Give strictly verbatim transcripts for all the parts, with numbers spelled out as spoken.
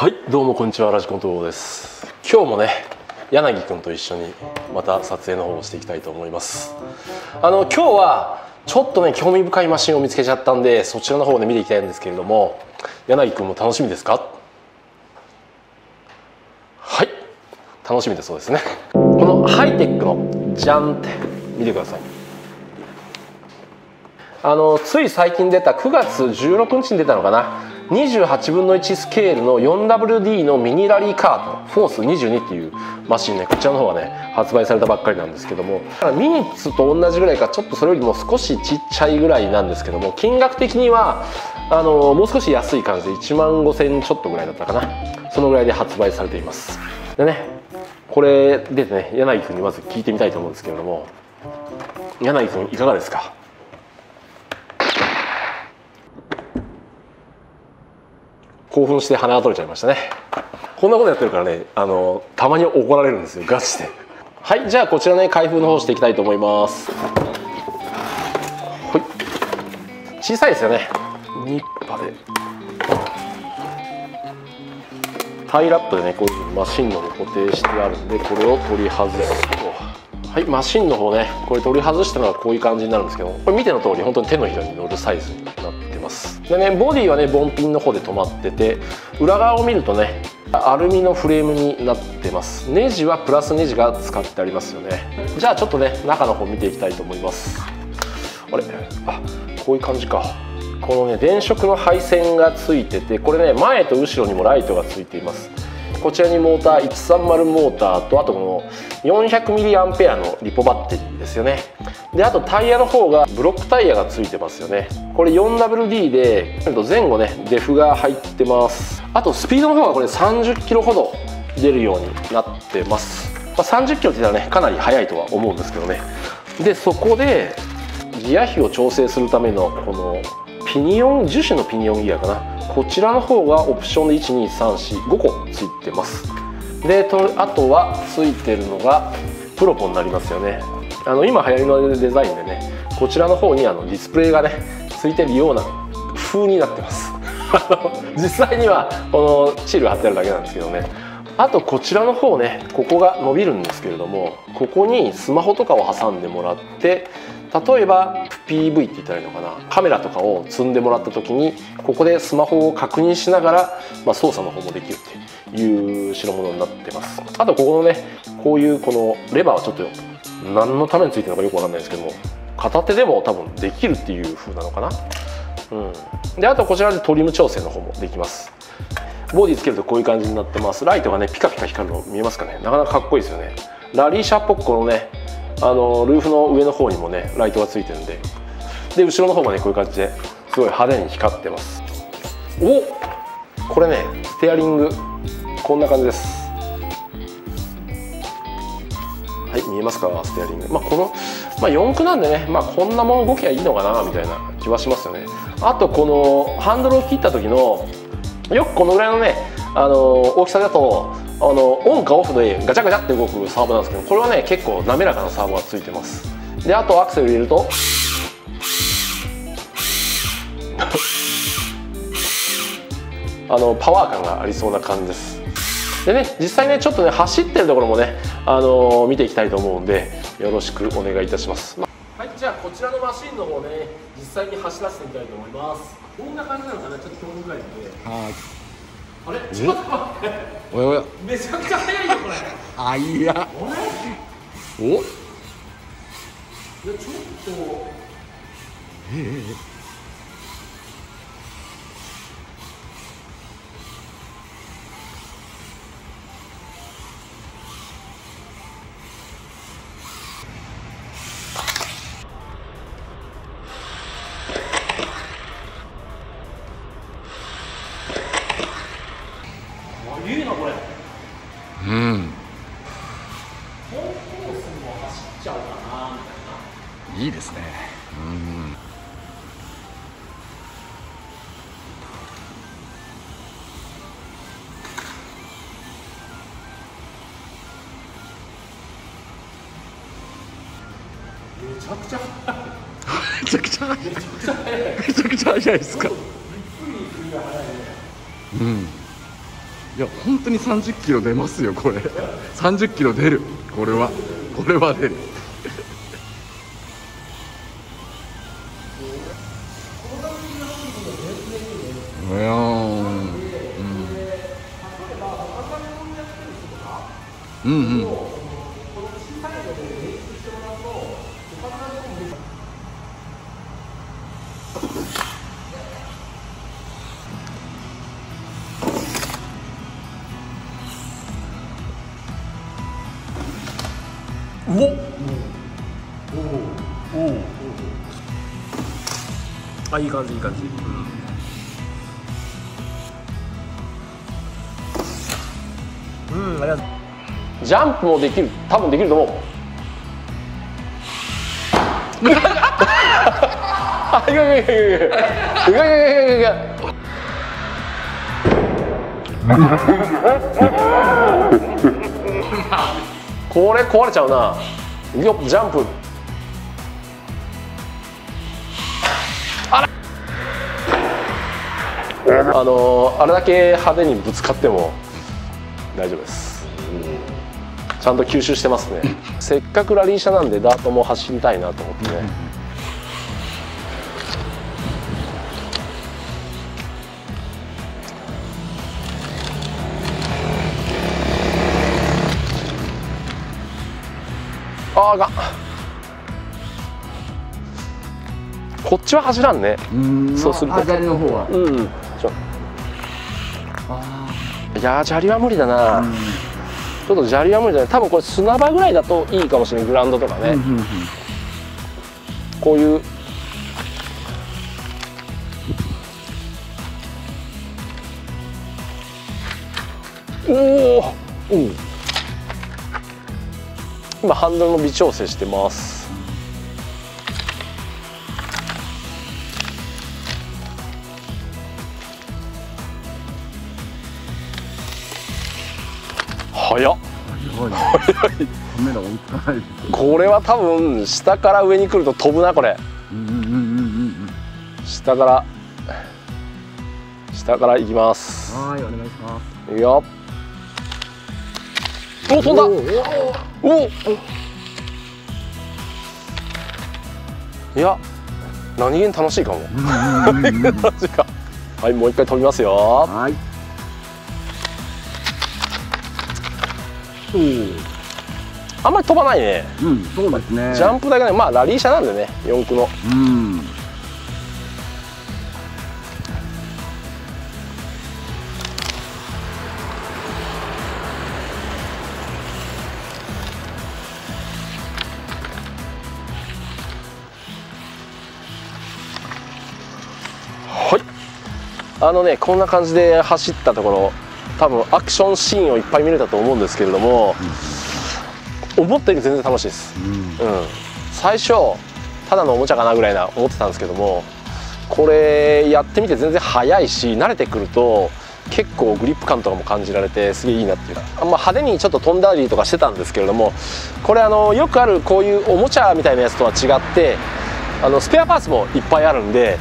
はい、どうもこんにちは、ラジコン東郷です。今日もね、柳くんと一緒にまた撮影の方をしていきたいと思います。あの今日はちょっとね、興味深いマシンを見つけちゃったんで、そちらの方で見ていきたいんですけれども、柳くんも楽しみですか？はい、楽しみでそうですね。このハイテックのジャンって見てください。あのつい最近出たくがつじゅうろくにちに出たのかな、にじゅうはちぶんのいちスケールの よんダブリューディー のミニラリーカートフォースにじゅうにっていうマシンね、こちらの方がね発売されたばっかりなんですけども、ミニッツと同じぐらいかちょっとそれよりも少しちっちゃいぐらいなんですけども、金額的にはあのもう少し安い感じでいちまんごせんえんちょっとぐらいだったかな、そのぐらいで発売されています。でね、これでね、柳くんにまず聞いてみたいと思うんですけれども、柳くんいかがですか？興奮して鼻が取れちゃいましたね。こんなことやってるからね、あのたまに怒られるんですよ、ガチで。はい、じゃあこちらね、開封の方していきたいと思います。はい、小さいですよね、ニッパでタイラップでね、こういうふうにマシンの方固定してあるんで、これを取り外すと、はい、マシンの方ね、これ取り外したのがこういう感じになるんですけど、これ見ての通り本当に手のひらに乗るサイズになってでね、ボディはねボンピンの方で止まってて、裏側を見るとねアルミのフレームになってます。ネジはプラスネジが使ってありますよね。じゃあちょっとね、中の方見ていきたいと思います。あれ、あ、こういう感じか。このね電飾の配線がついてて、これね前と後ろにもライトがついています。こちらにモーターいちさんまるモーターと、あとこの よんひゃくミリアンペア のリポバッテリーですよね。であとタイヤの方がブロックタイヤがついてますよね。これ よんダブリューディー で前後ねデフが入ってます。あとスピードの方がこれさんじゅっキロほど出るようになってます。まあ、さんじゅっキロって言ったらねかなり速いとは思うんですけどね。でそこでギア比を調整するためのこのピニオン、樹脂のピニオンギアかな、こちらの方がオプションでいちにさんしごこついてます。でとあとはついてるのがプロポになりますよね。あの今流行りのデザインでね、こちらの方にあのディスプレイがねついてるような風になってます。実際にはこのシール貼ってあるだけなんですけどね。あとこちらの方ね、ここが伸びるんですけれども、ここにスマホとかを挟んでもらって、例えば ピーブイ って言ったらいいのかな、カメラとかを積んでもらった時にここでスマホを確認しながら、まあ、操作の方もできるっていう代物になってます。あとここのねこういうこのレバーはちょっと何のためについてるのかよくわかんないですけども、片手でも多分できるっていう風なのかな。うん、であとこちらでトリム調整の方もできます。ボディつけるとこういう感じになってます。ライトがねピカピカ光るの見えますかね、なかなかかっこいいですよね。ラリー車っぽくこのねあのルーフの上の方にもねライトがついてるんで、で後ろの方もねこういう感じですごい派手に光ってます。おっ、これねステアリングこんな感じです。はい、見えますか、ステアリング。まあこの、まあ、よん駆なんでね、まあ、こんなもん動きゃいいのかなみたいな気はしますよね。あとこのハンドルを切った時のよくこのぐらいのねあの大きさだとあのオンかオフでガチャガチャって動くサーボなんですけど、これはね結構滑らかなサーボがついてます。であとアクセル入れるとあのパワー感がありそうな感じです。でね、実際ねちょっとね走ってるところもねあの見ていきたいと思うんで、よろしくお願いいたします。はい、じゃあこちらのマシンの方ね実際に走らせてみたいと思います。こんな感じなのかな、ちょっと興味深いので。あれ、ちょっと待っておやおや、めちゃくちゃ速いよこれ。あ、いや、おいや、ちょっとええええいいですね。うん。めちゃくちゃ速い。めちゃくちゃ速い。めちゃくちゃ速いですか。うん。いいや本当にさんじゅっキロ出ますよこれ。さんじゅっキロ出る、これはこれは出る。いやー、うん、うんうん、おおおお、あ、いい感じいい感じ、うん、うん、ありがとう。ジャンプもできる、多分できると思う。あ、いやいやいやいやいやいやいやいや。これ壊れちゃうな。よっ、ジャンプ。あら。あのー、あれだけ派手にぶつかっても。大丈夫です、うん、ちゃんと吸収してますね。せっかくラリー車なんでダートも走りたいなと思ってね、うん、あーがこっちは走らんね。うん、そうすると左の方は、うんうん、いやー、砂利は無理だな、うん、ちょっと砂利は無理だね。多分これ砂場ぐらいだといいかもしれない、グラウンドとかね、うんうんうん、こういうおお、うん、今ハンドルの微調整してます。早っ、これは多分下から上に来ると飛ぶなこれ。下から下から行きます。はい、お願いします。いくよ。お、飛んだ。おお、いや何気に楽しいかも。楽しいか。はい、もう一回飛びますよ。はい、あんまり飛ばないね。うん、そうですね。ジャンプだけね、まあラリー車なんでね、四駆の。うん。はい。あのね、こんな感じで走ったところ。多分アクションシーンをいっぱい見れたと思うんですけれども、うん、思ったより全然楽しいです、うんうん、最初ただのおもちゃかなぐらいな思ってたんですけども、これやってみて全然速いし、慣れてくると結構グリップ感とかも感じられてすげえいいなっていう、まあ、派手にちょっと飛んだりとかしてたんですけれども、これあのよくあるこういうおもちゃみたいなやつとは違って、あのスペアパーツもいっぱいあるんで。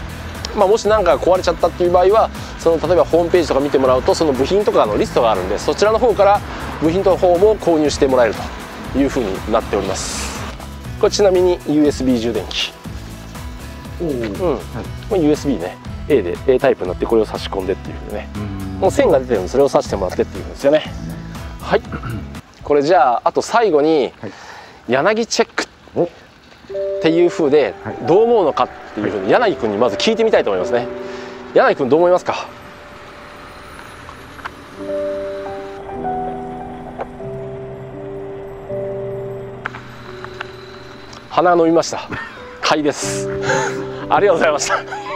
まあもし何かが壊れちゃったっていう場合は、その例えばホームページとか見てもらうと、その部品とかのリストがあるんで、そちらの方から部品と方も購入してもらえるというふうになっております。これちなみに ユーエスビー 充電器、うん、 ユーエスビー ね、 A で A タイプになって、これを差し込んでっていうふうにね、もう線が出てるんでそれを差してもらってっていうんですよね。はい、これじゃああと最後に柳チェックっていう風で、どう思うのかっていう風に柳君にまず聞いてみたいと思いますね。柳君どう思いますか？鼻が伸びました。買いです。ありがとうございました。